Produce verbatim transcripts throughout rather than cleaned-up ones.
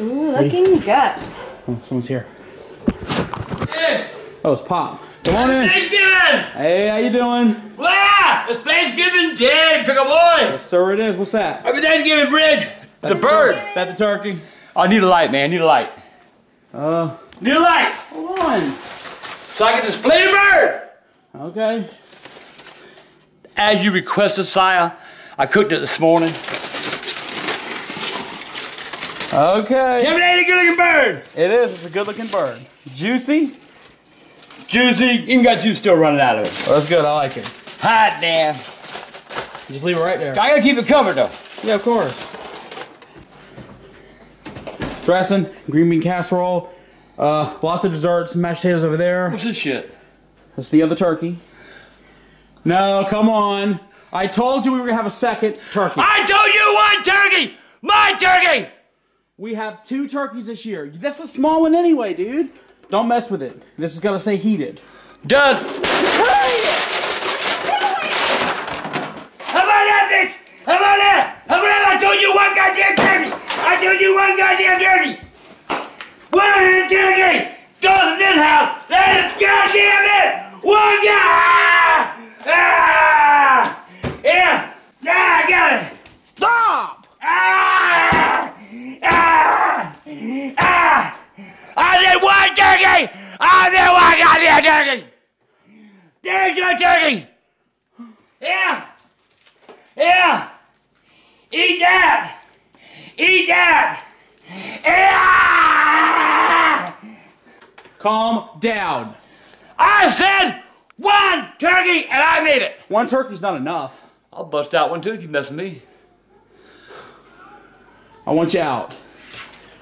Ooh, looking Ready? Good. Oh, someone's here. Hey. Oh, it's Pop. Come on in. Thanksgiving. Hey, how you doing? Wow, it's Thanksgiving Day, Pickleboy. Yes, sir, it is. What's that? Happy Thanksgiving, Bridge. The bird. Is that the turkey? Oh, I need a light, man. I need a light. Uh. Need a light. Hold on. So I can display the bird. Okay. As you requested, sire, I cooked it this morning. Okay. Give it a good-looking bird. It is. It's a good-looking bird. Juicy. Juicy. Even got juice still running out of it. Well, that's good. I like it. Hot damn. Just leave it right there. I gotta keep it covered though. Yeah, of course. Dressing, green bean casserole, uh, lots of desserts, mashed potatoes over there. What's this shit? That's the other turkey. No, come on. I told you we were gonna have a second turkey. I told you one turkey! My turkey! We have two turkeys this year. That's a small one anyway, dude. Don't mess with it. This is gonna say heated. Does. How about that, bitch? How about that? How about that? I told you one goddamn turkey! I told you one goddamn turkey! One turkey! Goes in this house! That is goddamn it! One guy! Ah! Yeah! Yeah, I got it! Stop! Ah! Ah! Ah! I did one turkey! I did one goddamn turkey! There's your turkey! Yeah! Yeah! Eat that! Eat that! Yeah! Calm down. I said one turkey and I made it! One turkey's not enough. I'll bust out one too if you mess with me. I want you out.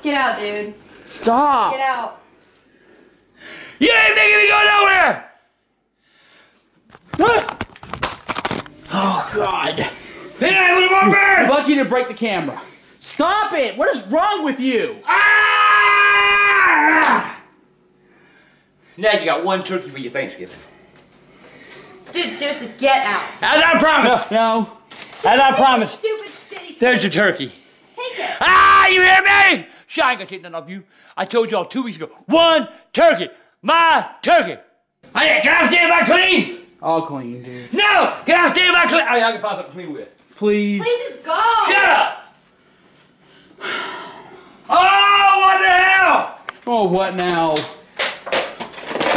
Get out, dude. Stop! Get out. You ain't making me go nowhere! What? Oh, God. Hey, with more bird! You're lucky to break the camera. Stop it! What is wrong with you? Ah! Now you got one turkey for your Thanksgiving. Dude, seriously, get out. As I promised! No, no. As I promised. Stupid city. There's your turkey. Take it. Ah, you hear me? Shit, I ain't gonna take none of you. I told y'all two weeks ago, one turkey, my turkey. Hey, can I stand by clean? All clean, dude. No! Can I stay in my clean? I, I can pop up clean with. Please. Please just go! Shut up! Oh, what the hell? Oh, what now?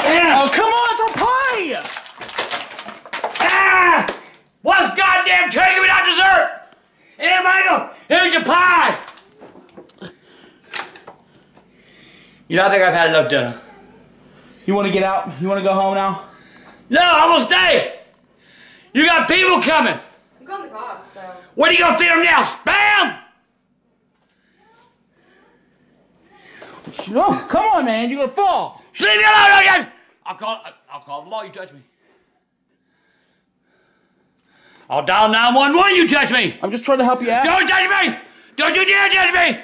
Yeah. Oh, come on, it's a pie! Ah! What's goddamn turkey without dessert? Here, Michael, here's your pie! You know, I think I've had enough dinner. You want to get out? You want to go home now? No, I'm gonna stay. You got people coming. I'm going to God, so. What are you gonna feed them now? Spam! Oh, come on, man. You're gonna fall. Leave me alone again. I'll call. I'll call the law. You touch me. I'll dial nine one one. You touch me. I'm just trying to help you out. Don't touch me. Don't you dare touch me.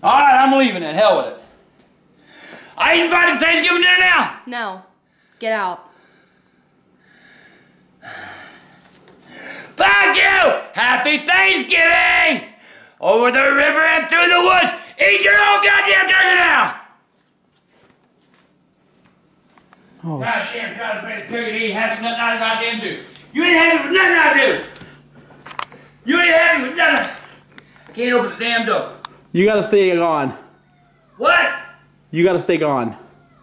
All right, I'm leaving it. Hell with it. I ain't invited to Thanksgiving dinner now. No, get out. Fuck you! Happy Thanksgiving! Over the river and through the woods. Eat your own goddamn turkey now. Oh, goddamn God, the best turkey ain't having nothing I goddamn do. You ain't having nothing I do. You ain't having nothing. I can't open the damn door. You gotta stay gone. What? You gotta stay gone.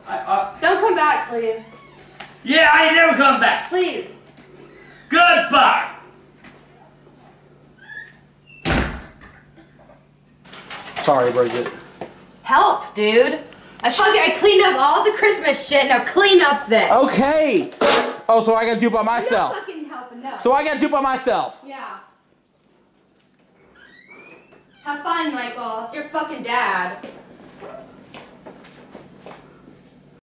I, I... Don't come back, please. Yeah, I ain't never come back. Please. Goodbye. Sorry, Bridgette. Help, dude. I fucking I cleaned up all the Christmas shit. Now clean up this. Okay. Oh, so I gotta do it by myself. I'm not fucking helping, no. So I gotta do it by myself. Yeah. Have fun, Michael. It's your fucking dad.